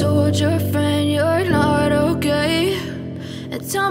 told your friend you're not okay, and tell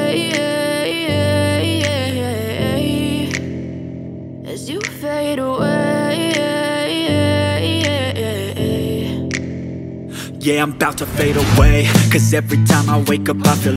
As you fade away. Yeah, I'm about to fade away, 'cause every time I wake up I feel